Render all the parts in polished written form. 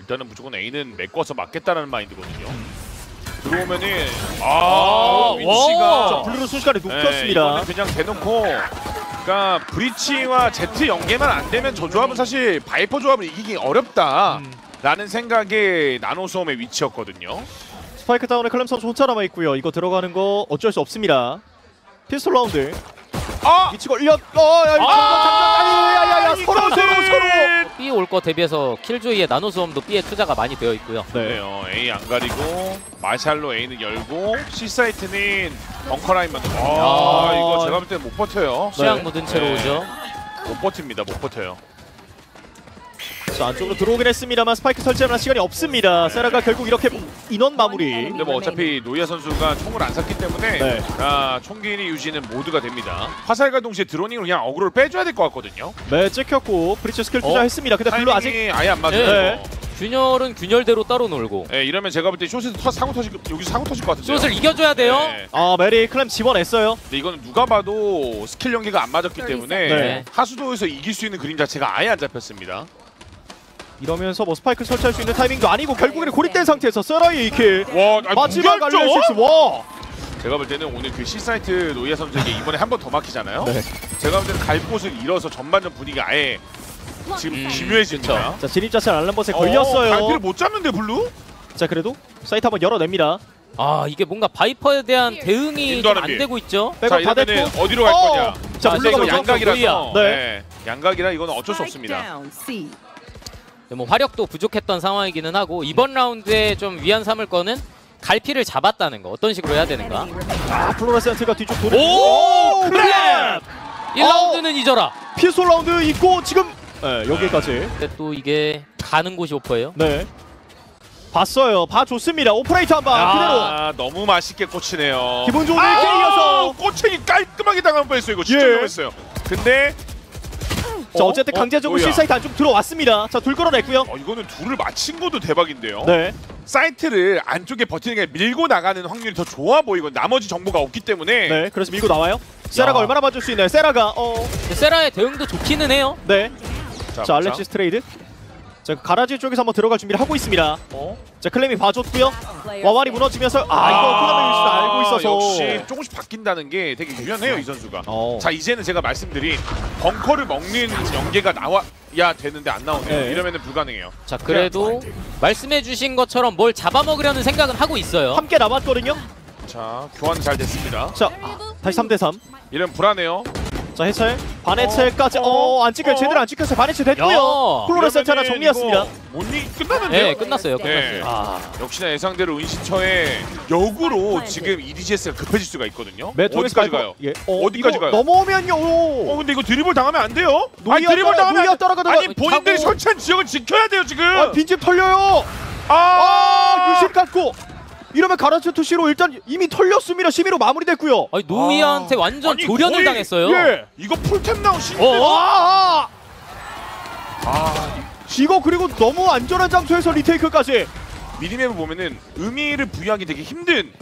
일단은 무조건 A는 메꿔서 맞겠다는 마인드거든요. 들어오면은 아, 위치가 블루로 순식간에 높였습니다. 네, 그냥 대놓고, 그러니까 브리치와 Z 연계만 안 되면 저 조합은 사실 바이퍼 조합을 이기기 어렵다라는 생각에 나노소음의 위치였거든요. 스파이크 다운에 클램선 혼자 남아 있고요. 이거 들어가는 거 어쩔 수 없습니다. 피스톨 라운드. 아! 위치 걸렸. 야야야 서로 B 올 거 대비해서 킬조이의 나노수험도 B에 투자가 많이 되어 있고요. 네, A 안 가리고 마샬로 A는 열고 C 사이트는 벙커 라인만. 아, 이거 제가 볼 때는 못 버텨요. 수양 네. 묻은 채로 네. 오죠. 못 버팁니다. 못 버텨요. 자, 안쪽으로 들어오긴 했습니다만 스파이크 설치하는 시간이 없습니다. 네. 세라가 결국 이렇게 인원 마무리. 근데 뭐 어차피 노이아 선수가 총을 안 샀기 때문에 네. 아, 총기리 유지는 모두가 됩니다. 화살과 동시에 드로닝으로 그냥 어그로를 빼줘야 될 것 같거든요. 네, 찍혔고 브리츠 스킬 투자했습니다. 근데 별로 아직 아예 안 맞아요. 네. 균열은 균열대로 따로 놀고. 네, 이러면 제가 볼 때 숏에서 사고 터질, 여기서 사고 터질 것 같은데요. 숏을 이겨줘야 돼요. 네. 아, 메리 클램 집어냈어요. 근데 이거는 누가 봐도 스킬 연계가 안 맞았기 때문에 네. 하수도에서 이길 수 있는 그림 자체가 아예 안 잡혔습니다. 이러면서 뭐 스파이크 설치할 수 있는 타이밍도 아니고 결국에는 고립된 상태에서 쓰라이 이킬. 와, 마지막 알리시스. 와. 제가 볼 때는 오늘 그 C 사이트 노이아 선수에게 이번에 한 번 더 막히잖아요. 네. 제가 볼 때는 갈 곳을 잃어서 전반전 분위기 아예 지금 기묘해진다. 자, 진입 자체 알람버스에 걸렸어요. 갈피를 못 잡는데 블루? 자, 그래도 사이트 한번 열어냅니다. 아, 이게 뭔가 바이퍼에 대한 대응이 안 되고 있죠. 자, 이번에는 어디로 갈 거냐? 자, 블루가 양각이라서. 네. 양각이라 이건 어쩔 수 없습니다. 뭐 화력도 부족했던 상황이기는 하고 이번 라운드에 좀 위안 삼을 거는 갈피를 잡았다는 거 어떤 식으로 해야 되는가. 아, 플로라센트가 뒤쪽 도는. 오! 클랩! 1라운드는 잊어라. 피솔 라운드 있고 지금 네, 여기까지. 근데 또 이게 가는 곳이 오퍼예요. 네. 봤어요. 봐줬습니다. 오퍼레이터 한 방 그대로. 아, 너무 맛있게 꽂히네요. 기분 좋은 1킬이어서 꽂히기 깔끔하게 당한 뻔했어요. 이거 진짜 위험했어요. 근데 자, 어쨌든 강제적으로 실사이트 안쪽 들어왔습니다. 자, 둘 걸어냈고요. 이거는 둘을 맞힌 것도 대박인데요. 네. 사이트를 안쪽에 버티는 게 밀고 나가는 확률이 더 좋아 보이고 나머지 정보가 없기 때문에 네, 그래서 밀고 나와요. 세라가 얼마나 맞을 수 있나요? 세라가 세라의 대응도 좋기는 해요. 네. 자, 알렉시스 트레이드. 자, 가라지 쪽에서 한번 들어갈 준비를 하고 있습니다. 자, 클램이 봐줬고요. 와와리 무너지면서 이거 코너맨일 수도 알고 있어서 역시 조금씩 바뀐다는 게 되게 유연해요, 이 선수가. 자, 이제는 제가 말씀드린 벙커를 먹는 연계가 나와야 되는데 안 나오네요. 네. 이러면은 불가능해요. 자, 그래도 말씀해주신 것처럼 뭘 잡아먹으려는 생각은 하고 있어요. 함께 남았거든요. 자, 교환 잘 됐습니다. 자, 다시 3대3. 이러면 불안해요. 자, 해체 반해체까지 안 찍혀요. 제대로 안 찍혀서 반해체 됐고요. 플로레센트 하나 정리했습니다. 못이 끝났는데요? 네, 끝났어요. 네. 아, 역시나 예상대로 은신처에 역으로 지금 EDGS가 급해질 수가 있거든요. 어디까지 가요? 예. 어디까지 가요? 넘어오면요. 근데 이거 드리블 당하면 안 돼요? 아니, 드리블 당하면 아니, 본인들이 설치한 지역을 지켜야 돼요, 지금. 빈집 털려요. 유실 갖고 이러면 가라츠 투시로 일단 이미 털렸습니다. 11로 마무리됐고요. 아니, 노이아한테 완전 조련을 당했어요. 예. 이거 풀템 나온 신인데. 이거 그리고 너무 안전한 장소에서 리테이크까지. 미니맵을 보면은 의미를 부여하기 되게 힘든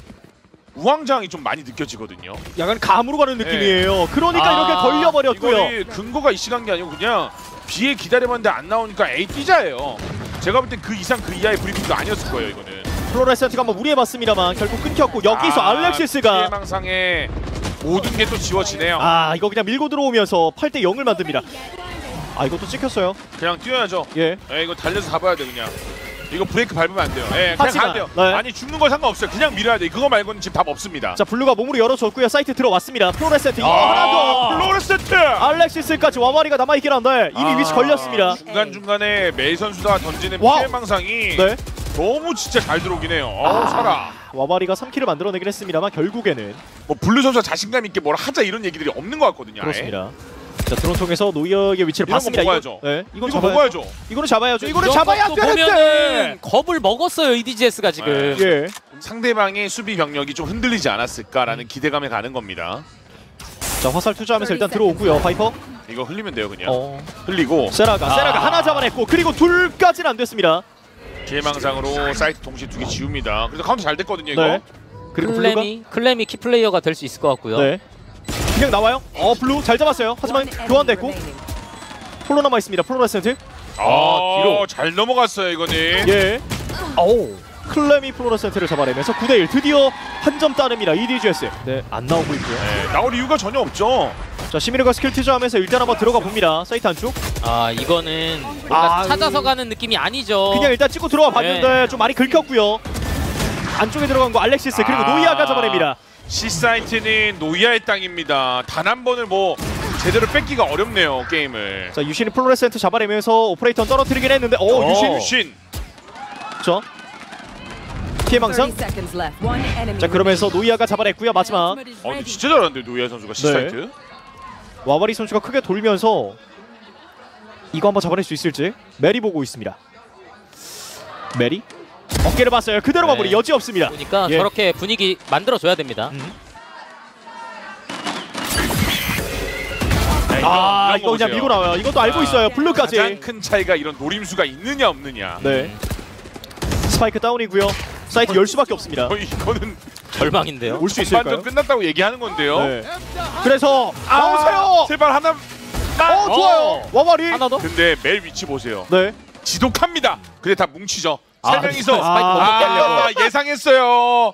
우왕좌왕이 좀 많이 느껴지거든요. 약간 감으로 가는 느낌이에요. 예. 그러니까 이렇게 걸려버렸고요. 근거가 이 시간 게 아니고 그냥 B에 기다려봤는데 안 나오니까 A 뛰자예요. 제가 볼 땐 그 이상 그 이하의 브리핑도 아니었을 거예요, 이거는. 플로레센트가 한번 무리해봤습니다만 결국 끊겼고 여기서 알렉시스가 희망상에 모든 게 또 지워지네요. 이거 그냥 밀고 들어오면서 8대0을 만듭니다. 이것도 찍혔어요. 그냥 뛰어야죠. 예. 이거 달려서 잡아야 돼. 그냥 이거 브레이크 밟으면 안 돼요. 그냥 가야 돼요. 네. 아니, 죽는 거 상관없어요. 그냥 밀어야 돼. 그거 말고는 지금 답 없습니다. 자, 블루가 몸으로 열어줬고요. 사이트 들어왔습니다. 플로레센트 하나 더. 플로레센트 알렉시스까지 와바리가 남아있긴 한데 이미 위치 걸렸습니다. 중간중간에 메이 선수가 던지는 피해망상이 너무 진짜 잘 들어오긴 해요. 살아. 와바리가 3킬을 만들어내긴 했습니다만 결국에는 뭐 블루 선수가 자신감 있게 뭘 하자 이런 얘기들이 없는 것 같거든요. 그렇습니다. 자, 드론 통해서 노이어의 위치를 봤습니다. 이거 먹어야죠. 이거는 잡아야죠. 이거는 잡아야 되는데 겁을 먹었어요, EDGS가 지금. 예. 상대방의 수비 병력이 좀 흔들리지 않았을까라는 기대감에 가는 겁니다. 자, 화살 투자하면서 일단 들어오고요. 바이퍼 이거 흘리면 돼요, 그냥. 흘리고 세라가 하나 잡아냈고 그리고 둘까지는 안 됐습니다. 기회망상으로 사이트 동시에 2개 지웁니다. 그래서 카운터 잘 됐거든요, 이거. 네. 그리고 클램이 키플레이어가 될 수 있을 것 같고요. 네. 그냥 나와요. 블루 잘 잡았어요. 하지만 교환됐고 폴로 남아있습니다. 플로레센트 뒤로 잘 넘어갔어요 이거는. 예. 오. 클레미 플로레센트를 잡아내면서 9대1 드디어 한 점 따냅니다. EDGS. 네, 안 나오고 있고요. 네, 나올 이유가 전혀 없죠. 자, 시미르가 스킬 투자하면서 일단 한번 들어가 봅니다. 사이트 안쪽. 아, 이거는 뭔가 찾아서 가는 느낌이 아니죠. 그냥 일단 찍고 들어와 봤는데 네. 좀 많이 긁혔고요. 안쪽에 들어간 거 알렉시스 그리고 노이아가 잡아냅니다. C사이트는 노이아의 땅입니다. 단 한 번을 뭐 제대로 뺏기가 어렵네요, 게임을. 자, 유신이 플로레센트 잡아내면서 오퍼레이터 떨어뜨리긴 했는데 오, 유신. 그쵸? 피해 망상. 자, 그러면서 노이아가 잡아냈고요. 마지막. 근데 진짜 잘하는데 노이아 선수가 C사이트. 네. 와바리 선수가 크게 돌면서 이거 한번 잡아낼 수 있을지 메리 보고 있습니다. 메리? 어깨를 봤어요. 그대로 마무리. 네. 여지 없습니다. 그러니까 예. 저렇게 분위기 만들어줘야 됩니다. 야, 이거 그냥 밀고 나와요. 이것도 알고 있어요. 블루까지. 가장 큰 차이가 이런 노림수가 있느냐 없느냐. 네. 스파이크 다운이고요. 사이트 열 수밖에 없습니다. 이거는 절망인데요. 올 수 있을까요? 전반전 끝났다고 얘기하는 건데요. 네. 그래서 나오세요. 제발 하나. 좋아요. 와바리. 하나 더. 근데 멜 위치 보세요. 네. 지독합니다. 근데 다 뭉치죠. 세 명이서 예상했어요.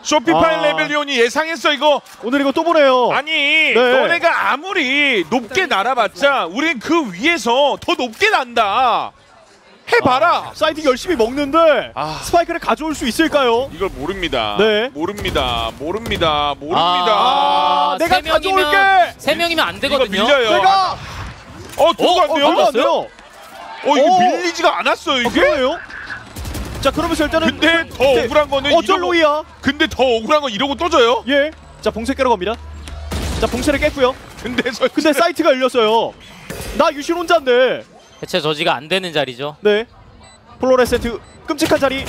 쇼피파이 레벨리온이 예상했어 이거. 오늘 이거 또 보네요. 아니, 네. 너네가 아무리 높게 날아봤자 우린 그 위에서 더 높게 난다. 해봐라. 사이드 열심히 먹는데 스파이크를 가져올 수 있을까요? 이걸 모릅니다. 네. 모릅니다. 내가 가져올게. 세 명이면 안 되거든요. 내가. 들어갔네요. 이거 밀리지가 않았어요 이게. 그래요? 자, 그러면서 일단은 근데 더 억울한 거는 어쩔로이야. 근데 더 억울한 건 이러고 떠져요. 예. 자, 봉쇄 깨러 갑니다. 자, 봉쇄를 깼고요. 근데 사이트가 열렸어요. 나 유신 혼자인데. 대체 저지가 안 되는 자리죠. 네. 플로레센트 끔찍한 자리.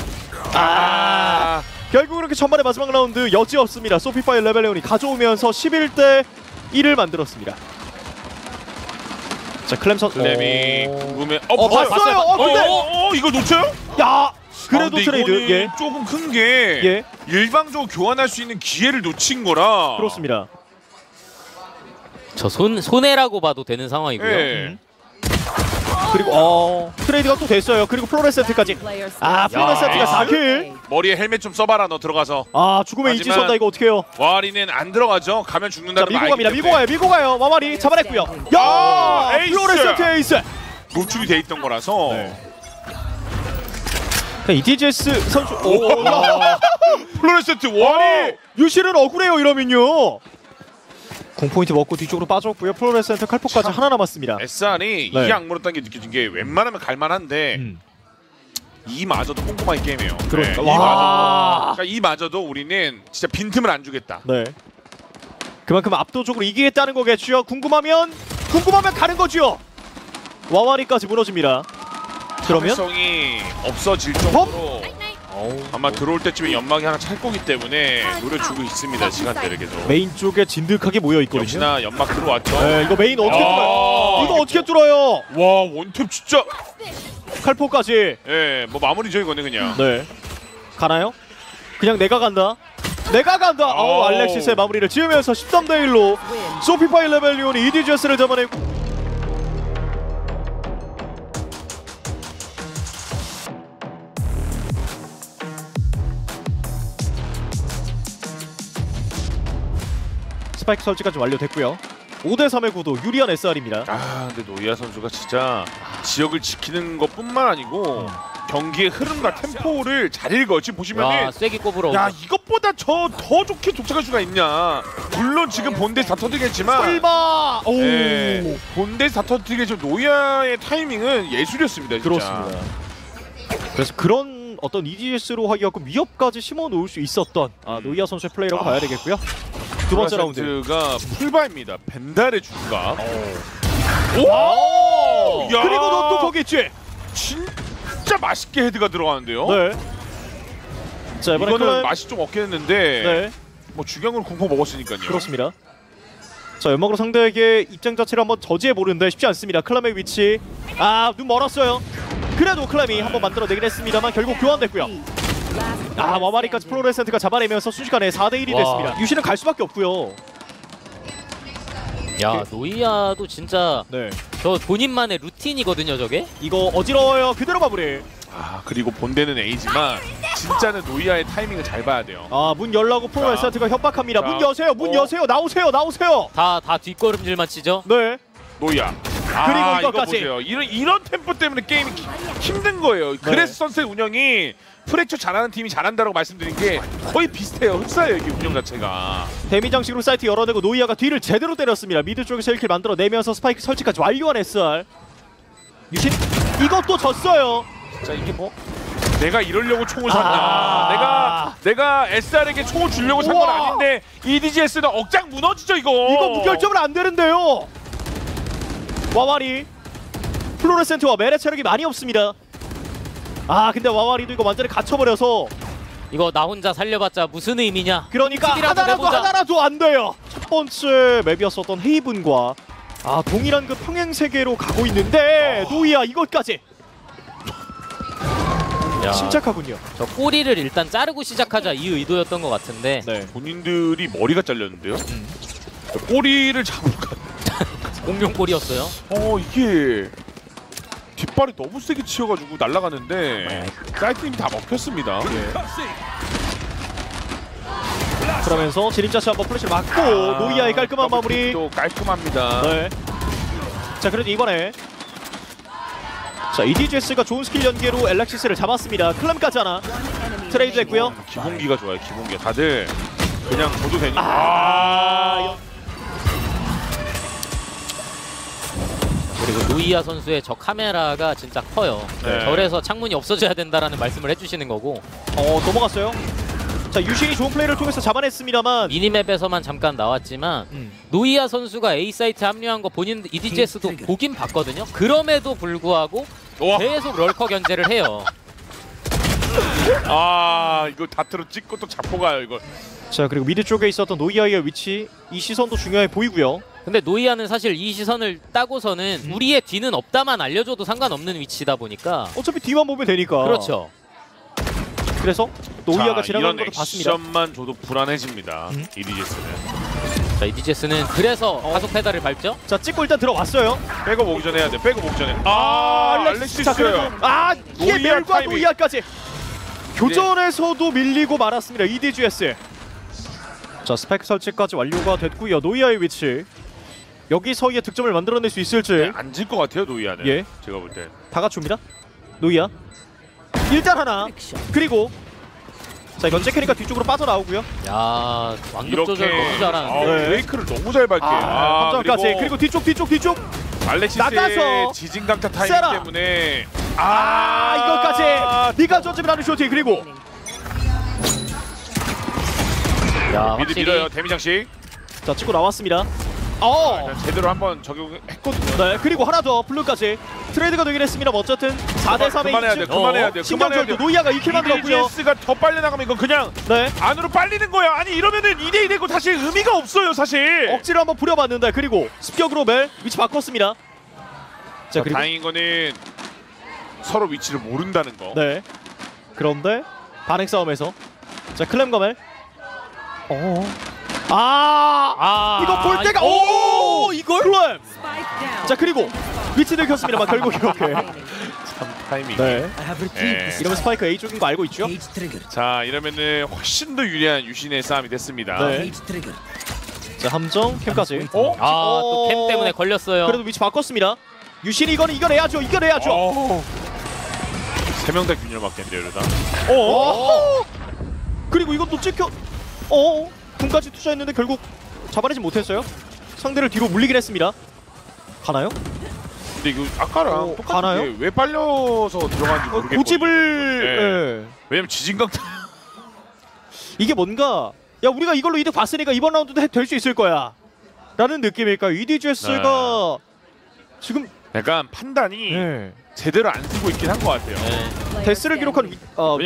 결국 이렇게 전반의 마지막 라운드 여지 없습니다. 소피파이 레벨레온이 가져오면서 11대 1을 만들었습니다. 자, 클램선 클레미 궁금해. 봤어요. 근데 이거 놓쳐요? 야. 그래도 트레이드 예. 조금 큰 게 예. 일방적으로 교환할 수 있는 기회를 놓친 거라. 그렇습니다. 저 손해라고 봐도 되는 상황이고요. 예. 그리고 트레이드가 또 됐어요. 그리고 플로레센트까지. 플로레센트가 4킬. 머리에 헬멧 좀 써봐라 너 들어가서. 죽음의 이지 쏜다 이거 어떡해요. 와리는 안 들어가죠. 가면 죽는다는 말. 밀고 가요. 와와리 잡아냈고요. 야, 플로레센트 에이스. 노출이 돼 있던 거라서. 네. EDGS 선수 플로레센트 와리 유실은 억울해요 이러면요. 공포인트 먹고 뒤쪽으로 빠졌고요. 플로레센트 칼포까지 하나 남았습니다. SR이 네. 이 악물었다는 게 느껴진 게 웬만하면 갈만한데 이마저도 꼼꼼한 게임이에요. 그러니까. 네. 이마저도 우리는 진짜 빈틈을 안 주겠다. 네. 그만큼 압도적으로 이기겠다는 거겠죠. 궁금하면 가는 거죠. 와와리까지 무너집니다. 그러면 성이 없어질 정도로 아마 들어올 때쯤에 연막이 하나 찰 거기 때문에 노려주고 있습니다. 시간대를 계속 메인 쪽에 진득하게 모여 있거든요. 역시나 연막 들어왔죠. 네, 이거 메인 어떻게 뚫어요? 이거 어떻게 뚫어요? 와, 원탭 진짜 칼포까지. 예, 뭐 마무리죠 이거는 그냥. 네, 가나요? 그냥 내가 간다. 알렉시스의 마무리를 지으면서 13대 1로 소피파이 레벨리온이 EDGS를 잡아내고. 스파이크 설치가 좀 완료됐고요. 5대 3의 구도 유리한 SR입니다. 근데 노이아 선수가 진짜 지역을 지키는 것뿐만 아니고 경기의 흐름과 템포를 잘 읽었지. 보시면은 쐐기 꼽으러. 야, 이것보다 저 더 좋게 도착할 수가 있냐. 물론 지금 본대에서 다 터뜨리겠지만 설마. 예, 본대에서 다 터뜨리겠지만 노이아의 타이밍은 예술이었습니다 진짜. 그렇습니다. 그래서 그런 어떤 EDGS로 하기가 위협까지 심어놓을 수 있었던 노이아 선수의 플레이라고 봐야 되겠고요. 두 번째 라운드가 풀바입니다. 벤달의 주가. 오! 그리고 너 또 거기 있지? 진짜 맛있게 헤드가 들어가는데요. 네. 자, 이번에는 이거는 맛이 좀 없겠는데. 네. 뭐 주경으로 공포 먹었으니까요. 그렇습니다. 자, 연막으로 상대에게 입장 자체를 한번 저지해 보는데 쉽지 않습니다. 클람의 위치. 눈 멀었어요. 그래도 클람이 한번 만들어내긴 했습니다만 결국 교환됐고요. 와마리까지 플로레센트가 잡아내면서 순식간에 4대 1이 됐습니다. 유신은 갈 수밖에 없고요. 야, 노이아도 진짜 저 본인만의 루틴이거든요, 저게. 이거 어지러워요. 그대로 마무리. 아, 그리고 본대는 A지만 진짜는 노이아의 타이밍을 잘 봐야 돼요. 아, 문 열라고 프로 SRT가 협박합니다. 자, 문 여세요. 문 여세요. 나오세요. 나오세요. 다 뒷걸음질만 치죠. 네. 노이아. 그리고 아, 이거까지. 이거 보세요. 이런 템포 때문에 게임이 힘든 거예요. 네. 그래서 선셋 운영이 프렉처 잘하는 팀이 잘한다라고 말씀드린 게 거의 비슷해요. 흡사해요, 이게 운영 자체가. 데미장식으로 사이트 열어내고 노이아가 뒤를 제대로 때렸습니다. 미드 쪽에서 1킬 만들어내면서 스파이크 설치까지 완료한 SR. 유신 이것도 졌어요. 자, 이게 뭐? 내가 이러려고 총을 샀다. 내가 SR에게 총을 주려고 산 건 아닌데 EDGS는 억장 무너지죠, 이거. 이거 무결점은 안 되는데요. 와와리 플로레센트와 메레 체력이 많이 없습니다. 아, 근데 와와리도 이거 완전히 갇혀버려서 이거 나 혼자 살려봤자 무슨 의미냐. 그러니까 하나라도 안 돼요. 첫 번째 맵이었었던 헤이븐과 아, 동일한 그 평행 세계로 가고 있는데 노이아 이것까지. 야, 침착하군요. 저 꼬리를 일단 자르고 시작하자 이 의도였던 것 같은데. 네. 본인들이 머리가 잘렸는데요. 꼬리를 잡으러 공룡 꼬리였어요. 이게 뒷발이 너무 세게 치여가지고 날아가는데 사이트님이 다 먹혔습니다. 예. 그러면서 진입자치 한번 플래시를 맞고 노이아의 깔끔한 마무리. 또 깔끔합니다. 네. 자, 그래도 이번에 자 EDGS가 좋은 스킬 연계로 엘렉시스를 잡았습니다. 클램까지 하나 트레이드 했고요. 기본기가 좋아요. 기본기 다들 그냥 줘도 되니까. 그리고 노이아 선수의 저 카메라가 진짜 커요. 네. 절에서 창문이 없어져야 된다라는 말씀을 해주시는 거고. 넘어갔어요. 자, 유신이 좋은 플레이를 통해서 잡아냈습니다만 미니맵에서만 잠깐 나왔지만 노이아 선수가 A사이트 합류한 거 본인 EDGS도 보긴 봤거든요. 그럼에도 불구하고 계속 럴커 견제를 해요. 아, 이거 다트로 찍고 또 잡고 가요, 이걸. 자, 그리고 미드 쪽에 있었던 노이아의 위치, 이 시선도 중요해 보이고요. 근데 노이아는 사실 이 시선을 따고서는 우리의 뒤는 없다만 알려줘도 상관없는 위치다 보니까 어차피 뒤만 보면 되니까. 그렇죠. 그래서 노이아가 지나가는 것도 봤습니다. 이런 액션만 줘도 불안해집니다. EDGS는. 자, EDGS는 그래서 가속 페달을 밟죠. 자, 찍고 일단 들어왔어요. 빼고 보기 전에 해야 돼. 빼고 보기 전에. 알렉시스요. 이게 멜과 노이아까지. 교전에서도 밀리고 말았습니다. EDGS. 자, 스파이크 설치까지 완료가 됐고요. 노이아의 위치. 여기서의 득점을 만들어낼 수 있을지. 네, 안 질 것 같아요, 노이아는. 예. 제가 볼 때. 다 갖춥니다. 노이아. 일단 하나. 그리고 자, 연재캐니까 뒤쪽으로 빠져나오고요. 야, 완급 조절 너무 잘하는데. 브레이크를 너무 잘 밟게. 감정까지. 그리고 뒤쪽. 알렉시스의 지진강타 타이밍 세라. 때문에. 이거까지. 네가 저지면 하는 쇼팅. 그리고. 야, 미드 밀어요, 데미장식. 자, 찍고 나왔습니다. 제대로 한번 적용했거든요. 네, 그리고 하나 더 블루까지 트레이드가 되긴 했습니다. 어쨌든 4대3의 그만해야 돼. 그만해야 돼. 신경절도 노이아가 2킬 만들었고요. EDGS가 더 빨리 나가면 이건 그냥 안으로 빨리는 거야. 아니, 이러면은 2대2 되고 사실 의미가 없어요, 사실. 억지로 한번 부려봤는데. 그리고 습격으로 멜 위치 바꿨습니다. 자, 그리고 다행인 거는 서로 위치를 모른다는 거. 네. 그런데 반응 싸움에서 자, 클램과 멜. 이거 볼 때가 이걸? 클램! 자, 그리고 위치 들켰습니다만 결국 이렇게 참 타이밍. 네. 이러면 스파이크 A 쪽인 거 알고 있죠? 자, 이러면은 훨씬 더 유리한 유신의 싸움이 됐습니다. 네. 자, 함정 캠까지. 또 캠 때문에 걸렸어요. 그래도 위치 바꿨습니다. 유신이 이거는 이겨내야죠. 세 명 다 균열 맞겠네요, 이러다. 그리고 이것도 찍혀. 궁까지 투자했는데 결국 잡아내지 못했어요. 상대를 뒤로 물리긴 했습니다. 가나요? 근데 이거 아까랑 똑같은데 왜 빨려서 들어가는지 모르겠고 고집을. 왜냐면 지진강타 이게 뭔가 야, 우리가 이걸로 이득 봤으니까 이번 라운드도 될 수 있을 거야 라는 느낌일까요? EDGS가 지금 약간 판단이 제대로 안 쓰고 있긴 한 것 같아요. 데스를 기록한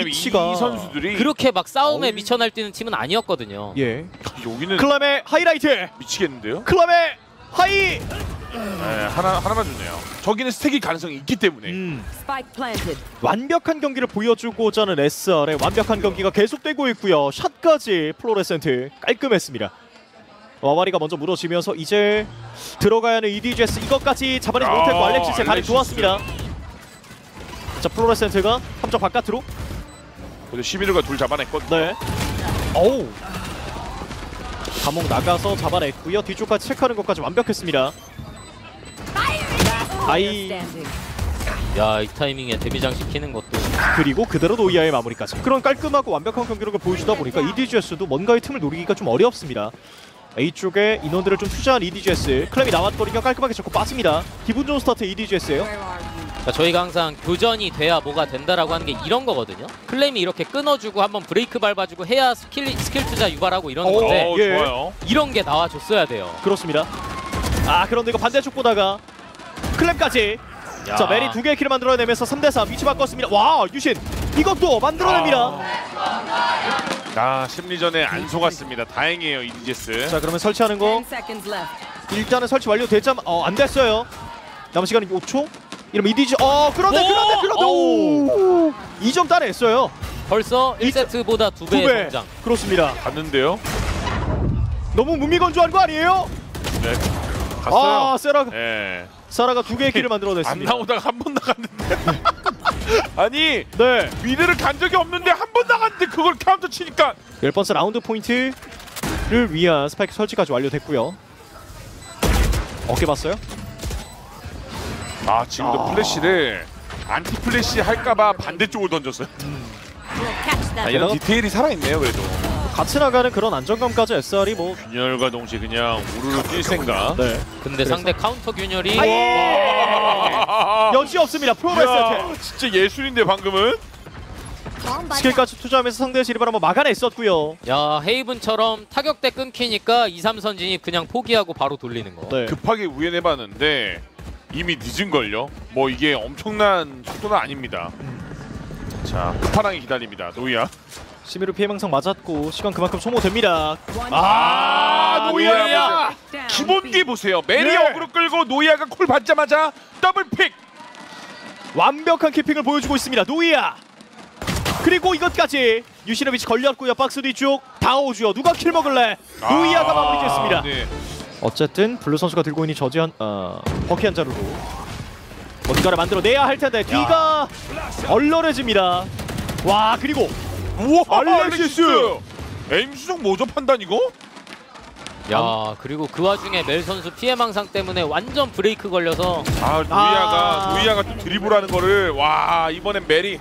위치가 이 선수들이 그렇게 막 싸움에 미쳐 날뛰는 팀은 아니었거든요. 예. 여기는 클람의 하이라이트 미치겠는데요? 클람의 하이. 하나만 주네요. 저기는 스택이 가능성이 있기 때문에 완벽한 경기를 보여주고자 하는 SR의 완벽한 경기가 계속되고 있고요. 샷까지 플로레센트 깔끔했습니다. 와와리가 먼저 무너지면서 이제 들어가야 하는 EDGS 이것까지 잡아내지 못했고 알렉시스의 발이 좋았습니다. 자, 플로레센트가 3점 바깥으로 11과 둘 잡아냈거든요. 네. 어우, 감옥 나가서 잡아냈고요. 뒤쪽까지 체크하는 것까지 완벽했습니다. 아이, 야, 이 타이밍에 데뷔 장시키는 것도, 그리고 그대로 노이아의 마무리까지, 그런 깔끔하고 완벽한 경기력을 보여주다 보니까 EDGS도 뭔가의 틈을 노리기가 좀 어렵습니다. A쪽에 인원들을 좀 투자한 EDGS, 클램이 나왔거든요. 깔끔하게 잡고 빠집니다. 기분 좋은 스타트 EDGS예요. 자, 저희가 항상 교전이 돼야 뭐가 된다라고 하는 게 이런 거거든요. 클램이 이렇게 끊어주고 한번 브레이크 밟아주고 해야 스킬 투자 유발하고 이런 건데, 예, 좋아요. 이런 게 나와줬어야 돼요. 그렇습니다. 아, 그런데 이거 반대쪽 보다가 클램까지. 야. 자, 메리 두 개의 킬을 만들어내면서 3대3 위치 바꿨습니다. 와, 유신 이것도 만들어냅니다. 아, 심리전에 안 속았습니다. 다행이에요, EDGS. 자, 그러면 설치하는 거 일단은 설치 완료됐자, 안 됐어요. 남은 시간이 5초? 이러면 EDG, 그런데 2점 따냈어요. 벌써 1세트보다 2배 성장. 그렇습니다. 갔는데요? 너무 무미건조한 거 아니에요? 네, 갔어요. 아, 세라가, 네. 사라가 두 개의 길을 만들어냈습니다. 안 나오다가 한 번 나갔는데. 아니, 네, 미드를 간 적이 없는데 한 번 나갔는데 그걸 카운터 치니까. 10번째 라운드 포인트를 위한 스파이크 설치까지 완료됐고요. 어깨 봤어요? 아, 지금도 플래시를 안티 플래시 할까봐 반대쪽을 던졌어요. 아, 이런 디테일이 살아있네요. 그래도 같이 나가는 그런 안정감까지 SR이 뭐 균열과 동시에 그냥 우르르 뛸 생각. 네. 근데 상대 카운터 균열이 여지 없습니다. 프로레스한테 진짜 예술인데 방금은 스킬까지 투자하면서 상대의 진입을 한번 막아냈었고요. 야, 헤이븐처럼 타격 때 끊기니까 2, 3선진이 그냥 포기하고 바로 돌리는 거. 네. 급하게 우회해봤는데 이미 늦은걸요? 뭐 이게 엄청난 속도는 아닙니다. 자, 파랑이 기다립니다. 노이아. 시미루 피해 망상 맞았고 시간 그만큼 소모됩니다. 아, 노이아야! 기본기 보세요. 메리, 네, 어그로 끌고 노이아가 콜 받자마자 더블픽! 완벽한 키핑을 보여주고 있습니다. 노이아! 그리고 이것까지 유신의 위치 걸렸고요. 박스 뒤쪽 다오주요. 누가 킬 먹을래? 노이아가 마무리 지었습니다. 네. 어쨌든 블루 선수가 들고 있는 저지한 버키 한 자루로 뭔가를 만들어내야 할 텐데 뒤가 얼얼해집니다. 와, 그리고 우와, 알렉시스! 에임 수정 뭐죠, 판단 이거? 야, 그리고 그 와중에 멜 선수 피해망상 때문에 완전 브레이크 걸려서, 아, 노이아가 또 드리블하는 거를, 와, 이번엔 멜이.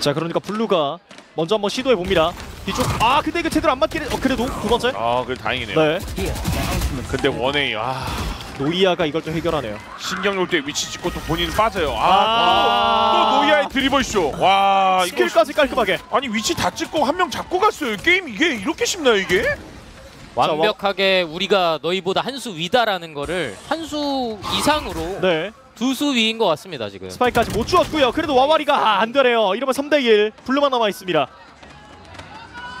자, 그러니까 블루가 먼저 한번 시도해봅니다. 뒤쪽, 아, 근데 이거 제대로 안 맞긴 해. 그래도 두 번째? 아, 그래도 다행이네요. 네. 근데 원에이, 아, 노이아가 이걸 좀 해결하네요. 신경 놀 때 위치 짚고 또 본인은 빠져요. 또 노이아의 드리블 쇼. 와, 스킬까지 깔끔하게. 아니, 위치 다 찍고 한 명 잡고 갔어요. 게임 이게 이렇게 쉽나요, 이게? 완벽하게 우리가 너희보다 한 수 위다라는 거를 한 수 이상으로, 네, 두 수 위인 것 같습니다, 지금. 스파이크까지 못 주었고요. 그래도 와와리가, 아, 안 되네요. 이러면 3대1 블루만 남아 있습니다.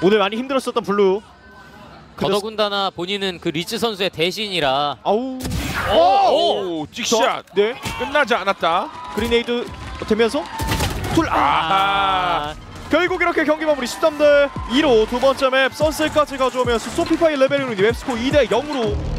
오늘 많이 힘들었었던 블루. 더더군다나 본인은 그 리츠 선수의 대신이라. 아우, 오, 직샷. 네, 끝나지 않았다. 그리네이드 되면서 툴. 아, 결국 이렇게 경기 마무리. 13대 2로 두 번째 맵 선셋까지 가져오면서 소피파이 레벨 1은 웹스코어 2대 0으로